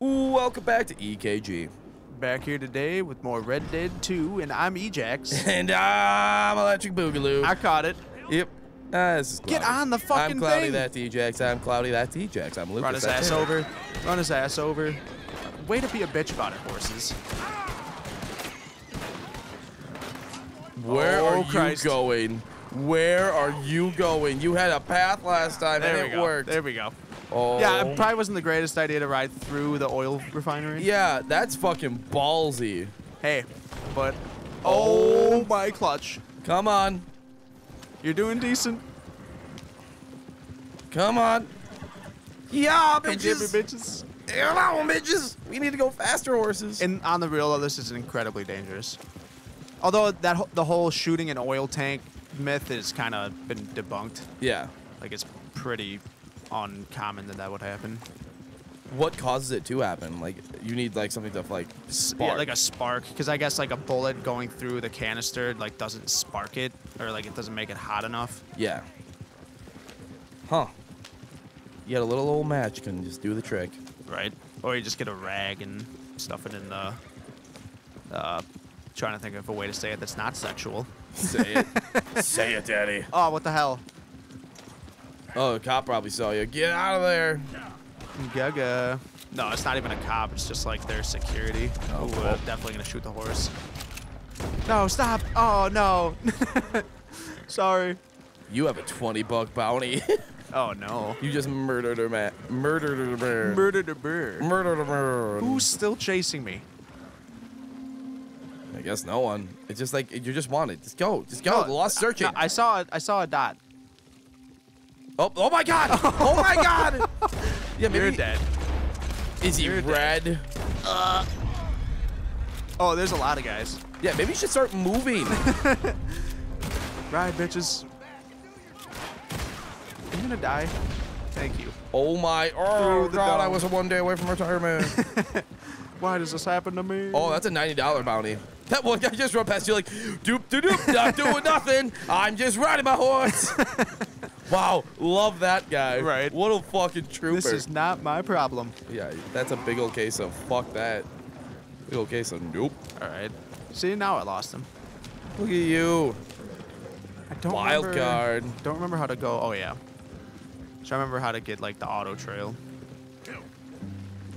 Welcome back to EKG. Back here today with more Red Dead 2, and I'm Ejax. And I'm Electric Boogaloo. I caught it. Yep. This is Cloudy. Get on the fucking thing. I'm Cloudy, that's Ejax. I'm Cloudy, that's Ejax. I'm Lucas. Run his ass over. Run his ass over. Way to be a bitch about it, horses. Where are Christ. You going? Where are you going? You had a path last time and it worked. There we go. Oh. Yeah, it probably wasn't the greatest idea to ride through the oil refinery. Yeah, that's fucking ballsy. Hey, but... Oh, my clutch. Come on. You're doing decent. Come on. Yeah, bitches. Come bitches. On, bitches. We need to go faster, horses. And on the real, this is incredibly dangerous. Although that the whole shooting an oil tank myth has kind of been debunked. Yeah. Like, it's pretty... uncommon that would happen. What causes it to happen? Like, you need like something to like spark. Yeah, like a spark, because I guess like a bullet going through the canister like doesn't spark it, or like it doesn't make it hot enough. Yeah. Huh. You got a little old match can just do the trick. Right. Or you just get a rag and stuff it in the trying to think of a way to say it that's not sexual. Say it. Say it, daddy. Oh, what the hell? Oh, the cop probably saw you. Get out of there. Gaga. No, it's not even a cop. It's just like their security. Oh, ooh, cool. Definitely going to shoot the horse. No, stop. Oh, no. Sorry. You have a 20 buck bounty. Oh, no. You just murdered her, man. Murdered her bird. Murdered a bird. Murdered a bird. Who's still chasing me? I guess no one. It's just like, you're just wanted. Just go. Just go. No, lost searching. No, I saw a dot. Oh, oh my god! Oh my god! Yeah, maybe you're dead. Is he you're red? Dead. Oh, there's a lot of guys. Yeah, maybe you should start moving. Ride, bitches. I'm gonna die. Thank you. Oh my. Oh god, dog. I was one day away from retirement. Why does this happen to me? Oh, that's a $90 bounty. That one guy just rode past you like, doop, doop, doop, not doing nothing. I'm just riding my horse. Wow, love that guy. Right. What a fucking trooper. This is not my problem. Yeah, that's a big old case of fuck that. Big old case of nope. All right. See, now I lost him. Look at you. I don't wild remember, card. Don't remember how to go. Oh, yeah. So I remember how to get, like, the auto trail.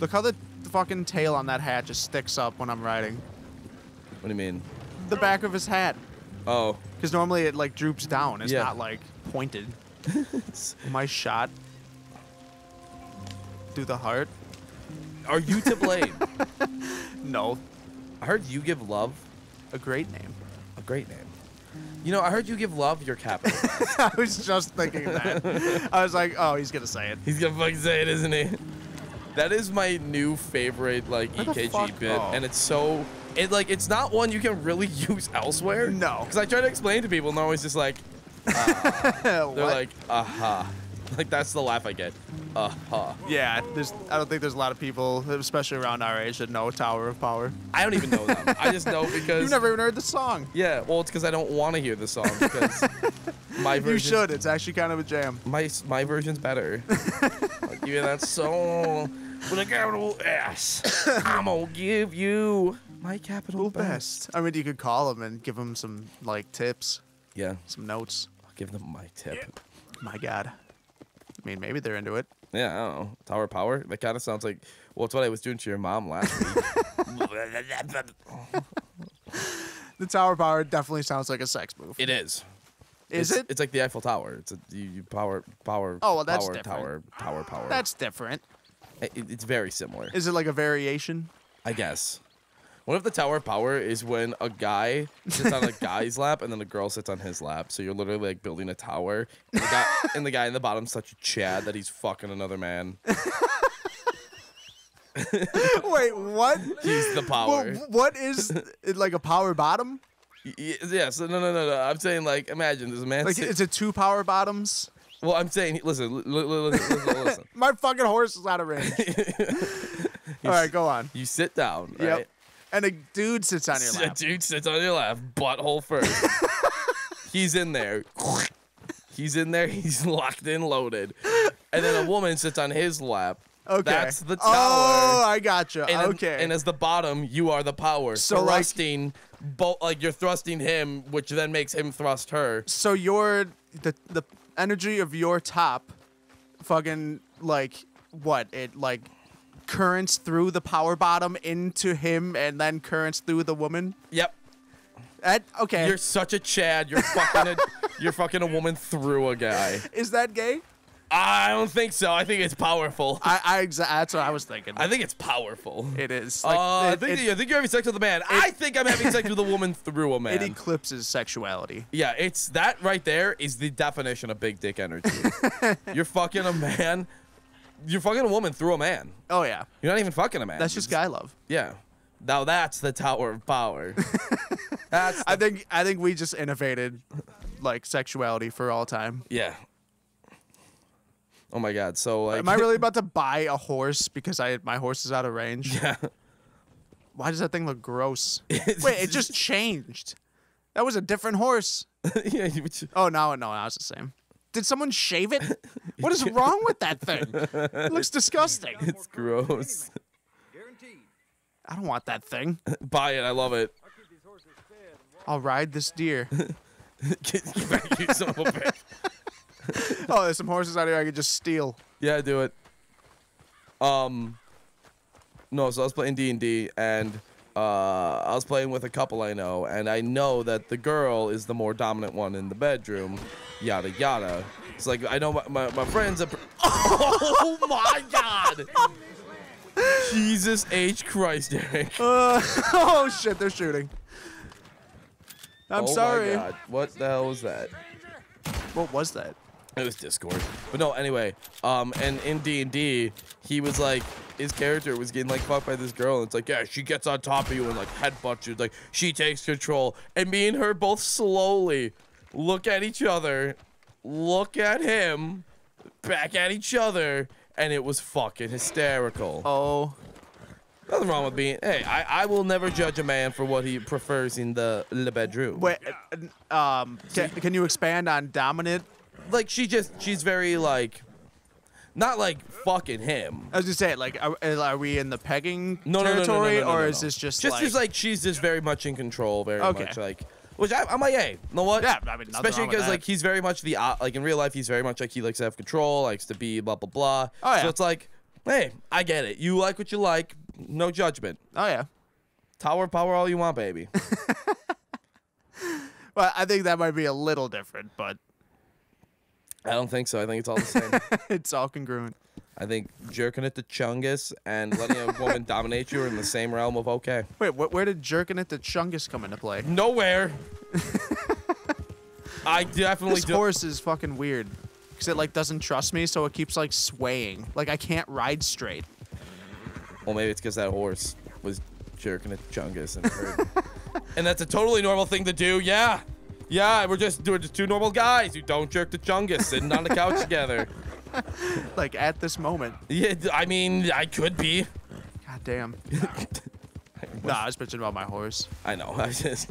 Look how the fucking tail on that hat just sticks up when I'm riding. What do you mean? The back of his hat. Oh. Because normally it, like, droops down. It's not, like, pointed. My shot through the heart. Are you to blame? No. I heard you give love a great name. A great name. You know, I heard you give love your capital. I was just thinking that. I was like, oh, he's gonna say it. He's gonna fucking say it, isn't he? That is my new favorite like what EKG bit, oh. And it's so it's not one you can really use elsewhere. No. Because I try to explain to people, and they're always just like. They're like, aha. Uh-huh. Like, that's the laugh I get. Aha. Uh-huh. Yeah, I don't think there's a lot of people, especially around our age, that know Tower of Power. I don't even know them. I just know because... You've never even heard the song. Yeah, well, it's because I don't want to hear the song. Because my version... You should. It's actually kind of a jam. My version's better. I'll give you that song with a capital S. I'm going to give you my capital best. I mean, you could call them and give them some, like, tips. Yeah. Some notes. I'll give them my tip. My God. I mean, maybe they're into it. Yeah, I don't know. Tower Power? That kind of sounds like, well, it's what I was doing to your mom last week. The Tower Power definitely sounds like a sex move. It is. Is it? It's like the Eiffel Tower. It's a you power. Oh, well, that's different. Tower. That's different. It's very similar. Is it like a variation? I guess. What if the Tower of Power is when a guy sits on a guy's lap and then a girl sits on his lap? So you're literally like building a tower, and the guy in the bottom's such a Chad that he's fucking another man. Wait, what? He's the power. Well, what is it, like a power bottom? Yeah. So no. I'm saying like imagine there's a man. Like is it two power bottoms? Well, I'm saying listen. My fucking horse is out of range. All right, go on. You sit down. Right? Yep. And a dude sits on your lap. A dude sits on your lap, butthole first. He's in there. He's in there. He's locked in, loaded. And then a woman sits on his lap. Okay. That's the tower. Oh, I gotcha. And okay. And as the bottom, you are the power. So thrusting, like, you're thrusting him, which then makes him thrust her. So your the energy of your top, fucking like what it like, currents through the power bottom into him, and then currents through the woman. Yep. That, okay. You're such a Chad. You're fucking a woman through a guy. Is that gay? I don't think so. I think it's powerful. That's what I was thinking. I think it's powerful. It is. Like, I think you're having sex with a man. I think I'm having sex with a woman through a man. It eclipses sexuality. Yeah, it's that right there is the definition of big dick energy. You're fucking a man. You're fucking a woman through a man. Oh, yeah. You're not even fucking a man. That's just guy love. Yeah. Now that's the tower of power. That's I think we just innovated, like, sexuality for all time. Yeah. Oh my God! So like, am I really about to buy a horse because my horse is out of range? Yeah. Why does that thing look gross? Wait, it just changed. That was a different horse. Yeah. Oh no, it's the same. Did someone shave it? What is wrong with that thing? It looks disgusting. It's gross. Guaranteed. I don't want that thing. Buy it. I love it. I'll ride this deer. Get back, you son of a bitch. Oh, there's some horses out here I could just steal. Yeah, do it. No, so I was playing D&D, and I was playing with a couple I know, and I know that the girl is the more dominant one in the bedroom, yada yada. It's like, I know my friends are... Oh, my God! Jesus H. Christ, Eric. Oh, shit, they're shooting. I'm sorry. Oh, my God. What the hell was that? What was that? It was Discord. But no, anyway, and in D&D, he was like, his character was getting like fucked by this girl, and it's like, yeah, she gets on top of you and like headbutts you, like she takes control. And me and her both slowly look at each other, look at him, back at each other, and it was fucking hysterical. Oh. Nothing wrong with being, hey, I will never judge a man for what he prefers in the bedroom. Wait, can you expand on dominant? Like, she's very, like, not like fucking him. I was gonna say, like, are we in the pegging territory, or is this just like, she's just very much in control, very much, like, which I'm like, hey, you know what? Yeah, I mean, especially because, like, he's very much the, like, in real life, he's very much, like, he likes to have control, likes to be blah, blah, blah. Oh, yeah. So it's like, hey, I get it. You like what you like. No judgment. Oh, yeah. Tower power all you want, baby. Well, I think that might be a little different, but... I don't think so. I think it's all the same. It's all congruent. I think jerking it to Chungus and letting a woman dominate you are in the same realm of okay. Wait, where did jerking it to Chungus come into play? Nowhere. I definitely do. This horse is fucking weird. Because it, like, doesn't trust me, so it keeps, like, swaying. Like, I can't ride straight. Well, maybe it's because that horse was jerking at Chungus. And that's a totally normal thing to do, yeah. Yeah, we're just two normal guys who don't jerk to Chungus sitting on the couch together. Like, at this moment. Yeah, I mean, I could be. God damn. Nah, I was bitching about my horse. I know,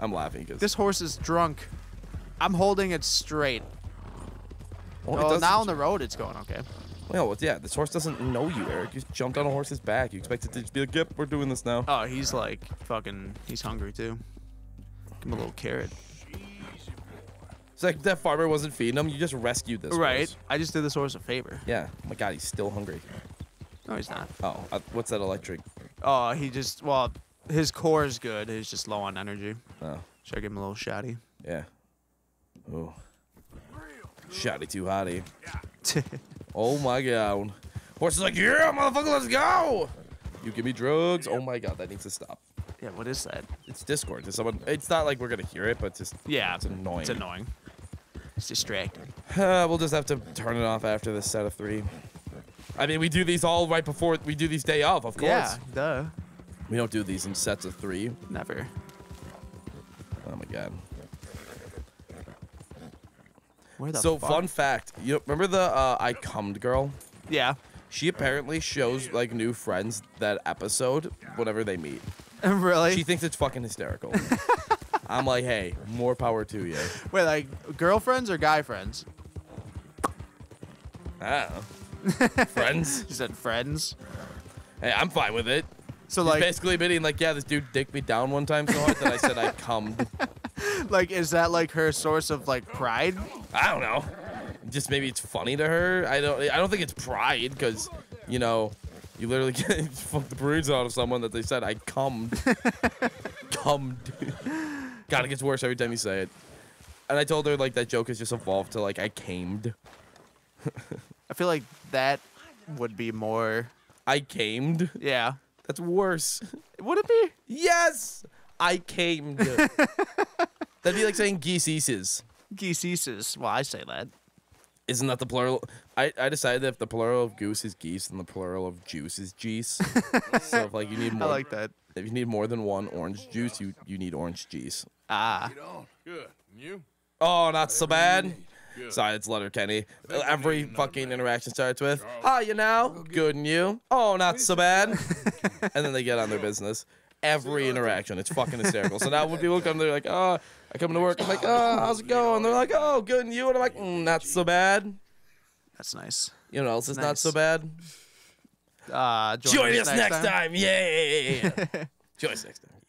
I'm laughing. Cause this horse is drunk. I'm holding it straight. Well, it now on the road, it's going okay. Well, yeah, this horse doesn't know you, Eric. You just jumped on a horse's back. You expect it to just be like, yep, we're doing this now. Oh, he's like fucking, he's hungry too. Give him a little carrot. It's like that farmer wasn't feeding him. You just rescued this horse. Right. I just did this horse a favor. Yeah. Oh my God, he's still hungry. No, he's not. Oh, what's that electric? Oh, he just, well, his core is good. He's just low on energy. Oh. Should I give him a little shotty? Yeah. Oh. Shotty too hotty. Yeah. Oh my God. Horse is like, yeah, motherfucker, let's go. You give me drugs. Oh my God, that needs to stop. Yeah, what is that? It's Discord. There's someone, it's not like we're going to hear it, but just, yeah, it's annoying. It's annoying. It's distracting. We'll just have to turn it off after this set of three. I mean, we do these all right before, we do these day of course. Yeah, duh. We don't do these in sets of three. Never. Oh my God. So fuck? Fun fact, you remember the I cummed girl? Yeah. She apparently shows like new friends that episode whenever they meet. Really? She thinks it's fucking hysterical. I'm like, hey, more power to you. Wait, like girlfriends or guy friends? I don't know. Friends? He said friends. Hey, I'm fine with it. So he's like basically admitting like, yeah, this dude dicked me down one time so hard that I said I cummed. Like, is that like her source of like pride? I don't know. Just maybe it's funny to her. I don't think it's pride because, you know, you literally get fucked the broods out of someone that they said I cummed. Cummed. God, it gets worse every time you say it. And I told her like that joke has just evolved to like I camed. I feel like that would be more. I camed. Yeah. That's worse. Would it be? Yes! I camed. That'd be like saying geeseeses. Geeseeses. Well, I say that. Isn't that the plural? I decided that if the plural of goose is geese, then the plural of juice is geese. So if like you need more, I like that. If you need more than one orange juice, you need orange geese. Ah. Good. And you? Oh, not so bad. Sorry, it's Letterkenny. Every fucking interaction starts with, "Hi, you know, good and you? Oh, not so bad." And then they get on their business. Every interaction, it's fucking hysterical. So now when people come, they're like, "Oh, I come to work." I'm like, "Oh, how's it going?" They're like, "Oh, good and you?" And I'm like, "Not so bad." That's nice. You know what else is not so bad? Join us next time. Yeah. Join us next time.